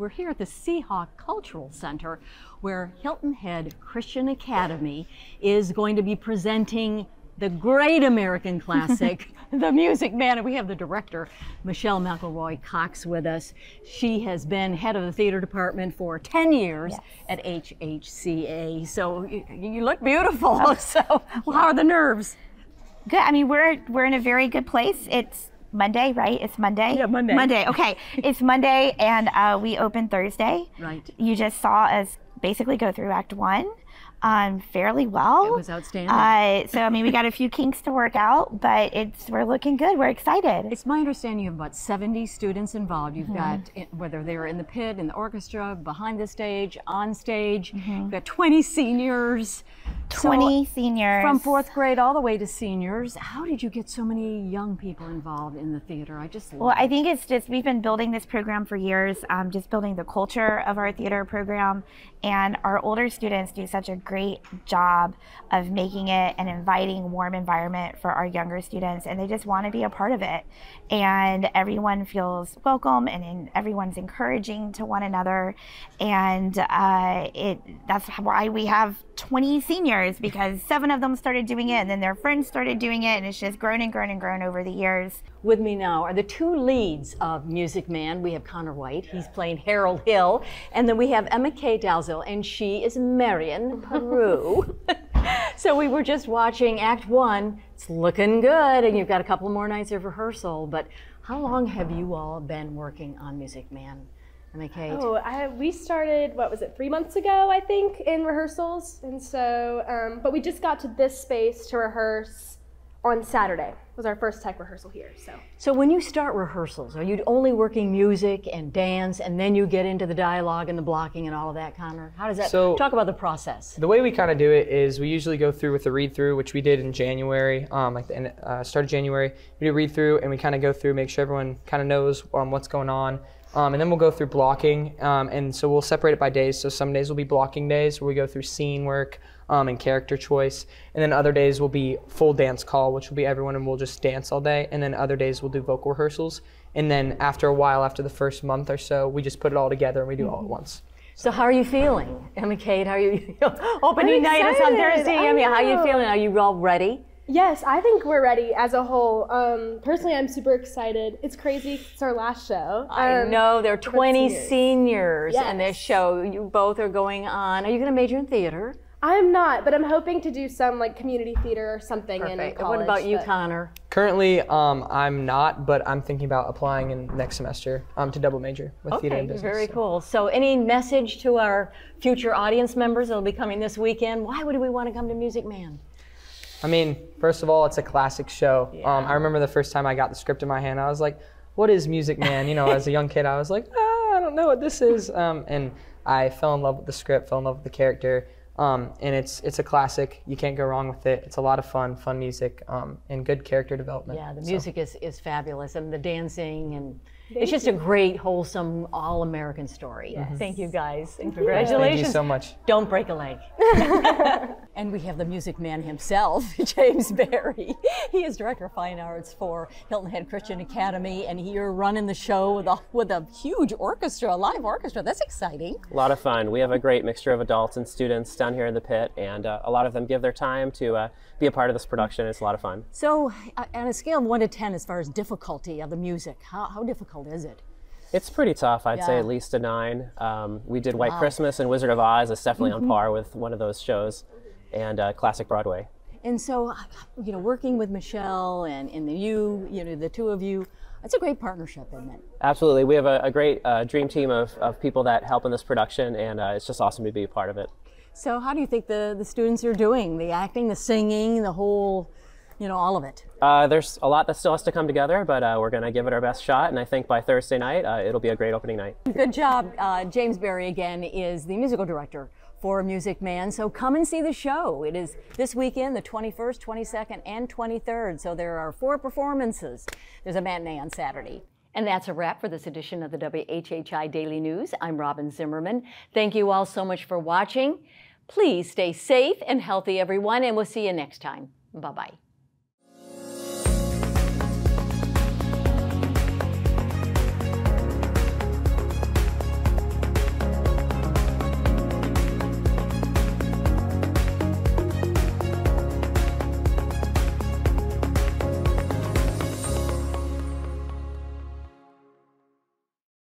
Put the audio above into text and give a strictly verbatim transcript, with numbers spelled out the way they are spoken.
We're here at the Seahawk Cultural Center, where Hilton Head Christian Academy is going to be presenting the great American classic, The Music Man. And we have the director, Michelle McElroy-Cox, with us. She has been head of the theater department for ten years yes. at H H C A. So you, you look beautiful. Oh. So well, how are the nerves? Good. I mean, we're, we're in a very good place. It's Monday, right? It's Monday? Yeah, Monday. Monday, okay. It's Monday, and uh, we open Thursday. Right. You just saw us basically go through Act One um, fairly well. It was outstanding. Uh, so, I mean, we got a few kinks to work out, but it's we're looking good. We're excited. It's my understanding you have about seventy students involved. You've mm-hmm. got, whether they're in the pit, in the orchestra, behind the stage, on stage, mm-hmm. you've got twenty seniors. twenty so, seniors. From fourth grade all the way to seniors. How did you get so many young people involved in the theater? I just love Well, I think it's just, we've been building this program for years, um, just building the culture of our theater program. And our older students do such a great job of making it an inviting, warm environment for our younger students. And they just want to be a part of it. And everyone feels welcome, and, and everyone's encouraging to one another. And uh, it that's why we have twenty seniors. Because seven of them started doing it, and then their friends started doing it, and it's just grown and grown and grown over the years. With me now are the two leads of Music Man. We have Connor White, he's playing Harold Hill, and then we have Emma Kate Dalzell, and she is Marian Paroo. So we were just watching Act One. It's looking good, and you've got a couple more nights of rehearsal, but how long have you all been working on Music Man? Emma Kate. Oh, I, we started, what was it, three months ago, I think, in rehearsals. And so, um, but we just got to this space to rehearse on Saturday. It was our first tech rehearsal here, so. So when you start rehearsals, are you only working music and dance, and then you get into the dialogue and the blocking and all of that, Connor? How does that, so, talk about the process. The way we kind of do it is we usually go through with a read-through, which we did in January, um, like the end, uh, start of January. We do a read-through, and we kind of go through, make sure everyone kind of knows um, what's going on. Um, and then we'll go through blocking, um, and so we'll separate it by days. So some days will be blocking days where we go through scene work um, and character choice, and then other days will be full dance call, which will be everyone and we'll just dance all day, and then other days we'll do vocal rehearsals, and then after a while, after the first month or so, we just put it all together and we do all at once. So how are you feeling, Emma Kate? How are you? Opening night is on Thursday. I mean, how are you feeling? Are you all ready? Yes, I think we're ready as a whole. Um, personally, I'm super excited. It's crazy, it's our last show. Um, I know, there are twenty seniors yes. in this show. You both are going on. Are you gonna major in theater? I'm not, but I'm hoping to do some like community theater or something Perfect. in college. What about you, but... Connor? Currently, um, I'm not, but I'm thinking about applying in next semester um, to double major with okay, theater and business. Okay, very so. cool. So any message to our future audience members that'll be coming this weekend? Why would we wanna come to Music Man? I mean, first of all, it's a classic show. Yeah. Um, I remember the first time I got the script in my hand, I was like, what is Music Man? You know, as a young kid, I was like, ah, I don't know what this is. Um, and I fell in love with the script, fell in love with the character. Um, and it's it's a classic. You can't go wrong with it. It's a lot of fun, fun music, um, and good character development. Yeah, the music so. is, is fabulous, and the dancing, and Thank it's just you. a great, wholesome, all-American story. Yes. Thank you guys, and congratulations. Thank you so much. Don't break a leg. And we have the Music Man himself, James Berry. He is Director of Fine Arts for Hilton Head Christian Academy, and you're running the show with a, with a huge orchestra, a live orchestra. That's exciting. A lot of fun. We have a great mixture of adults and students down here in the pit, and uh, a lot of them give their time to uh, be a part of this production. It's a lot of fun. So, uh, on a scale of one to ten, as far as difficulty of the music, how, how difficult is it? It's pretty tough. I'd yeah. say at least a nine. Um, we did White wow. Christmas and Wizard of Oz. It's definitely mm-hmm. on par with one of those shows, and uh, classic Broadway. And so, you know, working with Michelle and, and the, you, you know, the two of you, it's a great partnership, isn't it? Absolutely. We have a, a great uh, dream team of, of people that help in this production, and uh, it's just awesome to be a part of it. So how do you think the, the students are doing? The acting, the singing, the whole, you know, all of it? Uh, there's a lot that still has to come together, but uh, we're going to give it our best shot, and I think by Thursday night, uh, it'll be a great opening night. Good job. Uh, James Berry, again, is the musical director for Music Man, so come and see the show. It is this weekend, the twenty-first, twenty-second, and twenty-third, so there are four performances. There's a matinee on Saturday. And that's a wrap for this edition of the W H H I Daily News. I'm Robyn Zimmerman. Thank you all so much for watching. Please stay safe and healthy, everyone, and we'll see you next time. Bye-bye.